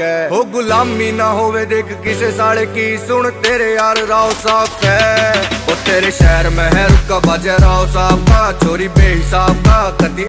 हो गुलामी ना होवे देख किसे साले की, सुन तेरे यार राव साहब है, वो तेरे शहर में है रुका बाजे राव साहब का, छोरी बेहिसाब का कदी।